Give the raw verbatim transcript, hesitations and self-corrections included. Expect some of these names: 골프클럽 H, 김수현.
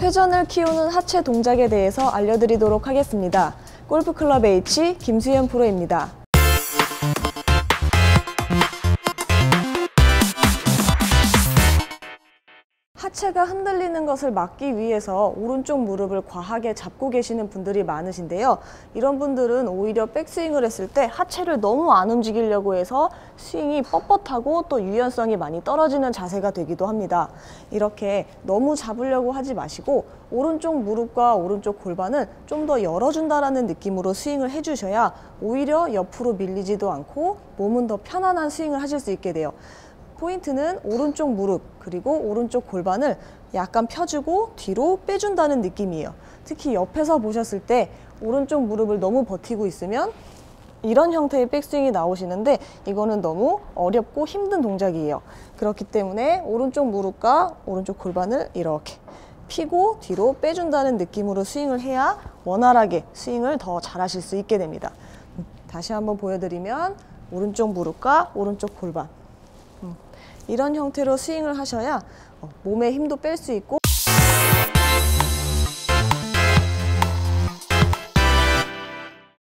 회전을 키우는 하체 동작에 대해서 알려드리도록 하겠습니다. 골프클럽 H 김수현 프로입니다. 하체가 흔들리는 것을 막기 위해서 오른쪽 무릎을 과하게 잡고 계시는 분들이 많으신데요. 이런 분들은 오히려 백스윙을 했을 때 하체를 너무 안 움직이려고 해서 스윙이 뻣뻣하고 또 유연성이 많이 떨어지는 자세가 되기도 합니다. 이렇게 너무 잡으려고 하지 마시고 오른쪽 무릎과 오른쪽 골반은 좀 더 열어준다라는 느낌으로 스윙을 해주셔야 오히려 옆으로 밀리지도 않고 몸은 더 편안한 스윙을 하실 수 있게 돼요. 포인트는 오른쪽 무릎 그리고 오른쪽 골반을 약간 펴주고 뒤로 빼준다는 느낌이에요. 특히 옆에서 보셨을 때 오른쪽 무릎을 너무 버티고 있으면 이런 형태의 백스윙이 나오시는데 이거는 너무 어렵고 힘든 동작이에요. 그렇기 때문에 오른쪽 무릎과 오른쪽 골반을 이렇게 펴고 뒤로 빼준다는 느낌으로 스윙을 해야 원활하게 스윙을 더 잘하실 수 있게 됩니다. 다시 한번 보여드리면 오른쪽 무릎과 오른쪽 골반 이런 형태로 스윙을 하셔야 몸에 힘도 뺄 수 있고